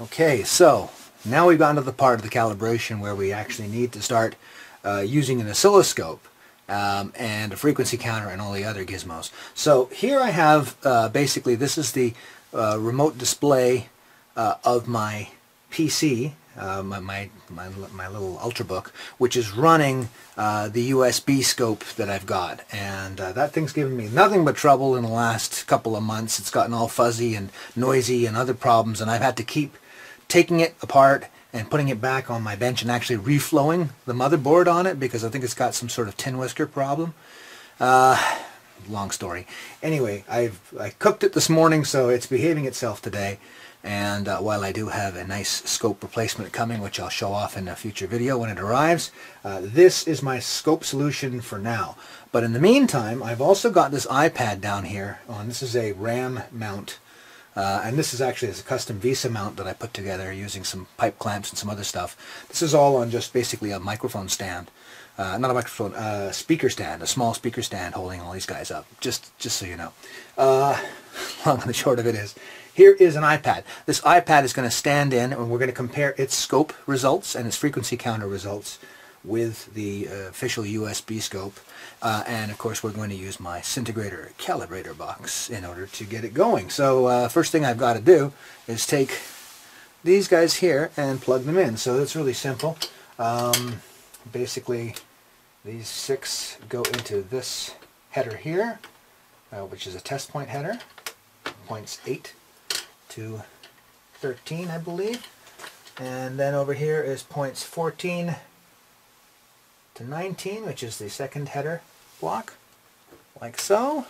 Okay, so now we've gone to the part of the calibration where we actually need to start using an oscilloscope and a frequency counter and all the other gizmos. So here I have basically this is the remote display of my PC, my little Ultrabook, which is running the USB scope that I've got, and that thing's given me nothing but trouble in the last couple of months. It's gotten all fuzzy and noisy and other problems, and I've had to keep taking it apart and putting it back on my bench and actually reflowing the motherboard on it because I think it's got some sort of tin whisker problem. Long story. Anyway, I cooked it this morning, so it's behaving itself today. And while I do have a nice scope replacement coming, which I'll show off in a future video when it arrives, this is my scope solution for now. But in the meantime, I've also got this iPad down here. This is a RAM mount. And this is actually a custom VESA mount that I put together using some pipe clamps and some other stuff. This is all on just basically a microphone stand. Not a microphone, a speaker stand, a small speaker stand holding all these guys up, just so you know. Long and the short of it is, here is an iPad. This iPad is going to stand in, and we're going to compare its scope results and its frequency counter results with the official USB scope. And of course, we're going to use my Syntegrator calibrator box in order to get it going. So first thing I've got to do is take these guys here and plug them in. So that's really simple. Basically, these 6 go into this header here, which is a test point header, points 8 to 13, I believe. And then over here is points 14 to 19, which is the second header block, like so.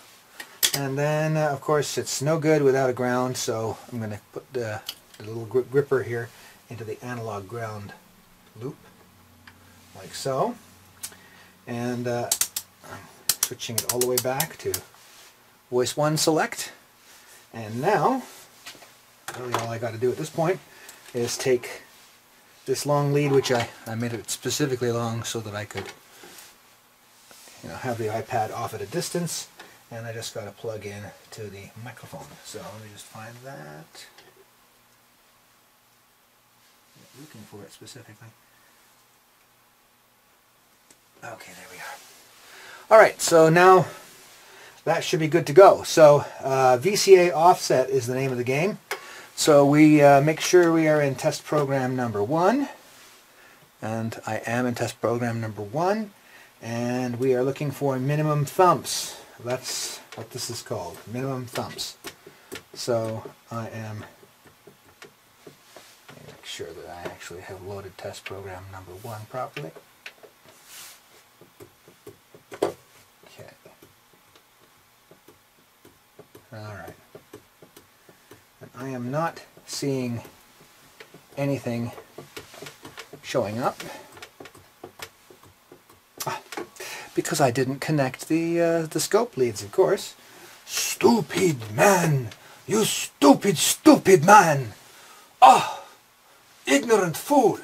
And then, of course, it's no good without a ground, so I'm going to put the little gripper here into the analog ground loop, like so. And I'm switching it all the way back to voice 1 select. And now, really all I got to do at this point is take this long lead, which I made it specifically long so that I could, you know, have the iPad off at a distance, and I just got to plug in to the microphone. So let me just find that. I'm looking for it specifically. Okay, there we are. All right, so now that should be good to go. So VCA Offset is the name of the game. So we make sure we are in test program number 1, and I am in test program number 1, and we are looking for minimum thumps. That's what this is called, minimum thumps. So I am, let me make sure that I actually have loaded test program number 1 properly. Okay. All right. I am not seeing anything showing up because I didn't connect the scope leads, of course. Stupid man! You stupid, stupid man! Ah! Ignorant fool!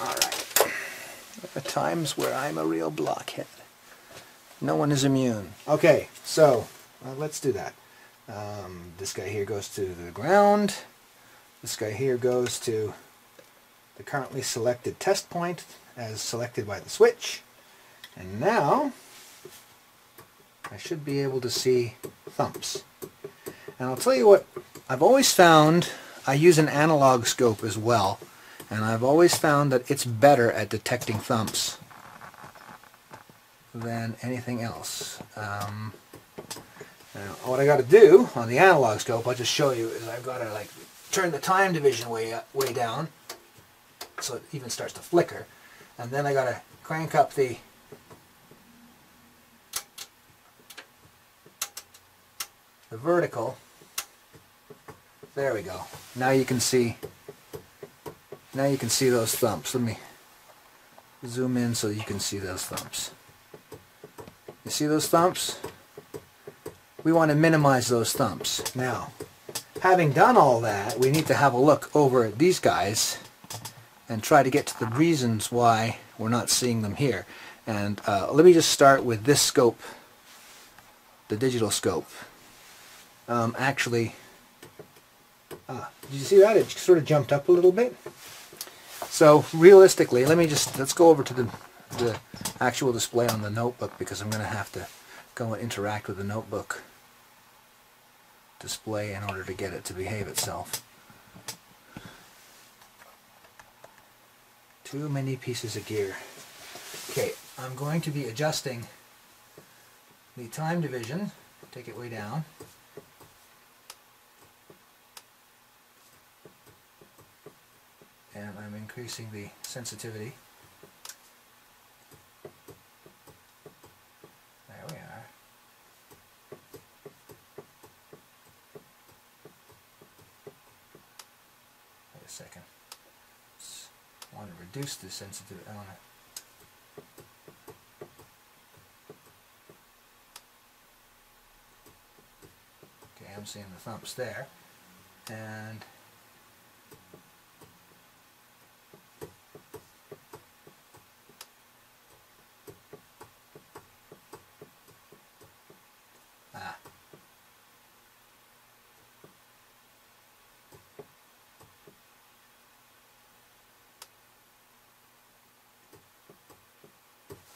Alright. There are times where I'm a real blockhead. No one is immune. Okay, so let's do that. This guy here goes to the ground. This guy here goes to the currently selected test point as selected by the switch. And now I should be able to see thumps. And I'll tell you what, I've always found, I use an analog scope as well, and I've always found that it's better at detecting thumps than anything else. Now, what I got to do on the analog scope, I'll just show you, is I've got to like turn the time division way down so it even starts to flicker, and then I got to crank up the vertical. There we go. Now you can see. Now you can see those thumps. Let me zoom in so you can see those thumps. You see those thumps? We want to minimize those thumps. Now, having done all that, we need to have a look over at these guys and try to get to the reasons why we're not seeing them here. And let me just start with this scope, the digital scope. Actually, Did you see that? It sort of jumped up a little bit. So realistically, let's go over to the actual display on the notebook, because I'm going to have to go and interact with the notebook display in order to get it to behave itself. Too many pieces of gear. Okay, I'm going to be adjusting the time division. Take it way down. And I'm increasing the sensitivity. There we are. Wait a second. I want to reduce the sensitivity element. Okay, I'm seeing the thumps there. And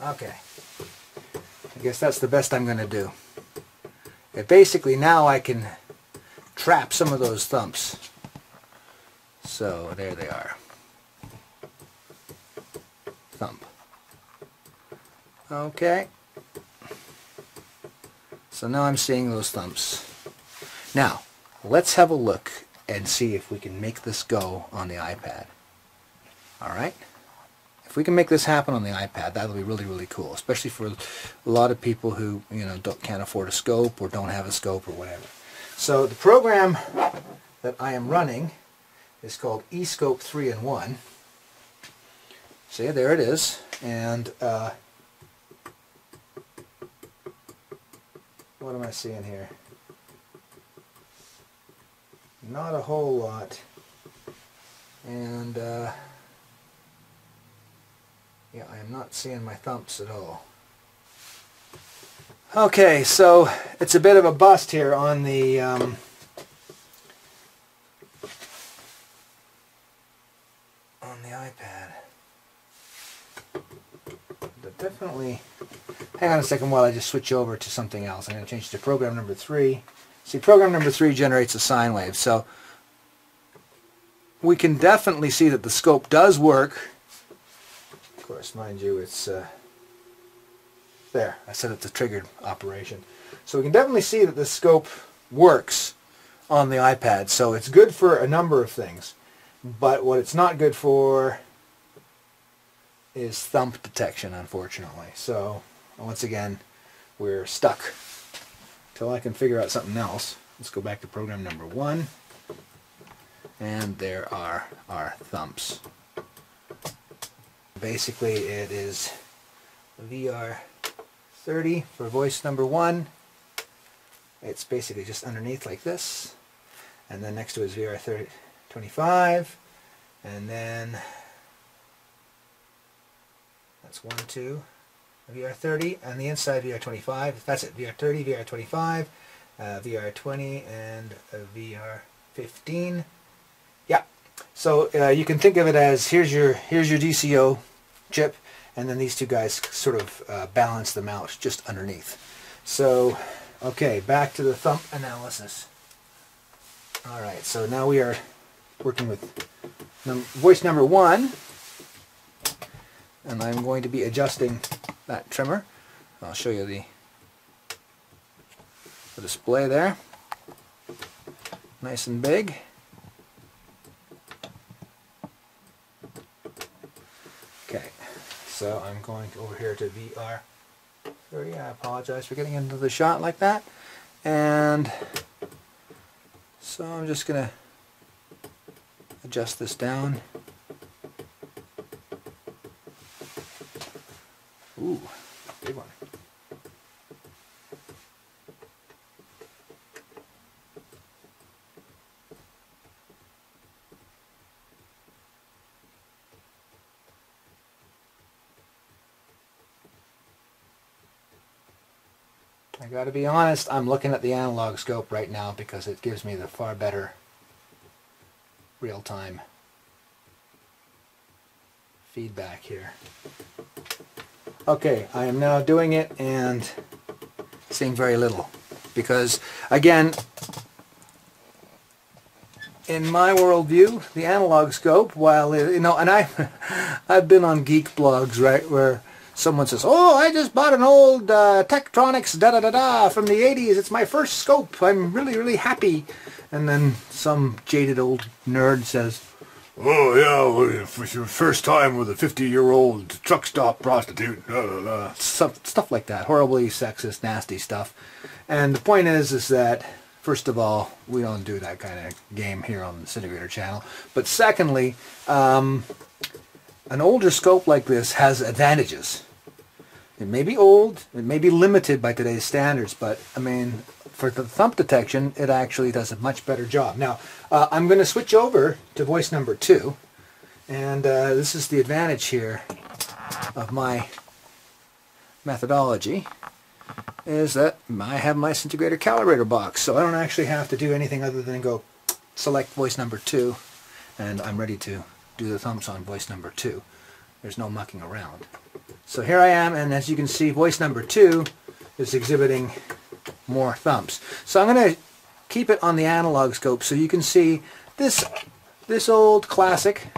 okay, I guess that's the best I'm going to do. It basically, now I can trap some of those thumps. So there they are. Thump. Okay. So now I'm seeing those thumps. Now, let's have a look and see if we can make this go on the iPad. Alright? If we can make this happen on the iPad, that'll be really, really cool, especially for a lot of people who, you know, can't afford a scope or don't have a scope or whatever. So the program that I am running is called eScope 3-in-1. See, there it is. And what am I seeing here? Not a whole lot. And yeah, I am not seeing my thumps at all. Okay, so it's a bit of a bust here on the iPad. But definitely, hang on a second while I just switch over to something else. I'm going to change to program number 3. See, program number 3 generates a sine wave, so we can definitely see that the scope does work. Of course, mind you, it's there. I said it's a triggered operation. So we can definitely see that the scope works on the iPad. So it's good for a number of things. But what it's not good for is thump detection, unfortunately. So once again, we're stuck till I can figure out something else. Let's go back to program number 1. And there are our thumps. Basically, it is VR30 for voice number 1. It's basically just underneath like this, and then next to it is VR25, and then that's 1, 2, VR30, and the inside VR25, that's it, VR30, VR25, VR20, and VR15. Yeah, so you can think of it as here's your DCO chip, and then these two guys sort of balance them out just underneath. So, okay, back to the thump analysis. All right, so now we are working with voice number 1, and I'm going to be adjusting that trimmer. I'll show you the display there, nice and big. So I'm going over here to VR30. I apologize for getting into the shot like that. And so I'm just going to adjust this down. Ooh, big one. I gotta be honest, I'm looking at the analog scope right now because it gives me the far better real-time feedback here. Okay, I am now doing it and seeing very little because, again, in my worldview, the analog scope, while it, you know, and I've been on geek blogs, right, where someone says, "Oh, I just bought an old Tektronix from the '80s. It's my first scope. I'm really, really happy." And then some jaded old nerd says, "Oh yeah, for your first time with a 50-year-old truck stop prostitute." Blah, blah, blah. Stuff like that, horribly sexist, nasty stuff. And the point is that, first of all, we don't do that kind of game here on the Syntegrator channel. But secondly, an older scope like this has advantages. It may be old, it may be limited by today's standards, but I mean, for the thump detection, it actually does a much better job. Now, I'm going to switch over to voice number 2, and this is the advantage here of my methodology, is that I have my Syntegrator calibrator box, so I don't actually have to do anything other than go select voice number 2, and I'm ready to do the thumps on voice number 2. There's no mucking around. So here I am, and as you can see, voice number 2 is exhibiting more thumps. So I'm going to keep it on the analog scope so you can see this old classic.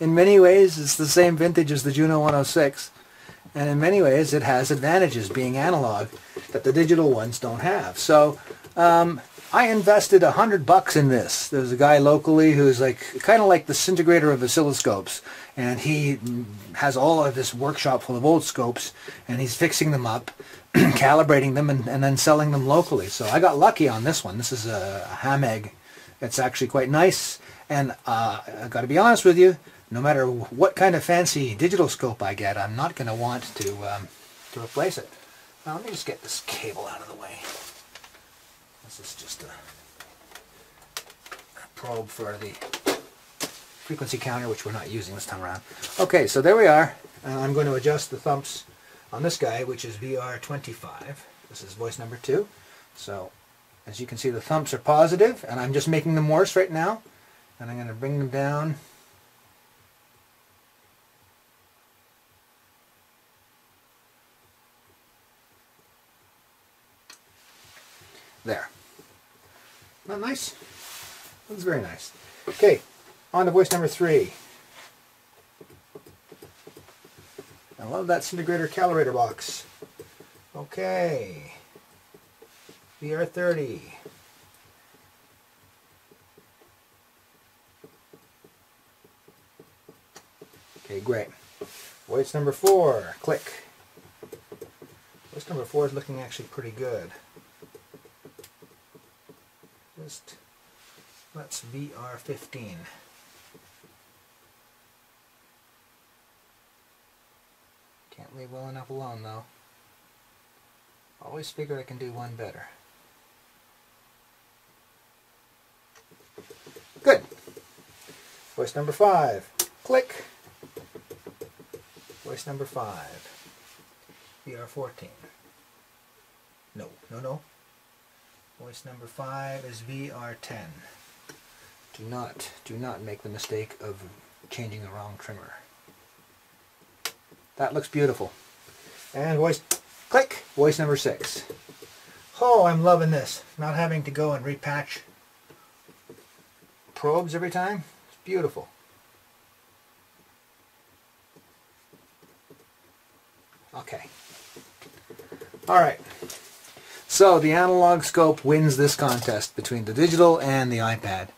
In many ways it's the same vintage as the Juno-106, and in many ways it has advantages being analog that the digital ones don't have. So I invested $100 in this. There's a guy locally who's like kind of like the Syntegrator of oscilloscopes, and he has all of this workshop full of old scopes, and he's fixing them up, calibrating them, and then selling them locally. So I got lucky on this one. This is a Hameg. It's actually quite nice, and I got to be honest with you, no matter what kind of fancy digital scope I get, I'm not going to want to replace it. Now let me just get this cable out of the way. This is just a probe for the frequency counter, which we're not using this time around. Okay, so there we are, and I'm going to adjust the thumps on this guy, which is VR25. This is voice number 2. So as you can see, the thumps are positive, and I'm just making them worse right now, and I'm going to bring them down. There. Not nice? That was very nice. Okay, on to voice number 3. I love that Syntegrator calibrator box. Okay. VR30. Okay, great. Voice number 4. Click. Voice number 4 is looking actually pretty good. Let's VR15. Can't leave well enough alone though. Always figure I can do one better. Good. Voice number 5. Click. Voice number 5. VR14. No, no, no. Voice number 5 is VR10. Do not make the mistake of changing the wrong trimmer. That looks beautiful. And voice, click, voice number 6. Oh, I'm loving this. Not having to go and repatch probes every time. It's beautiful. Okay. All right. So the analog scope wins this contest between the digital and the iPad.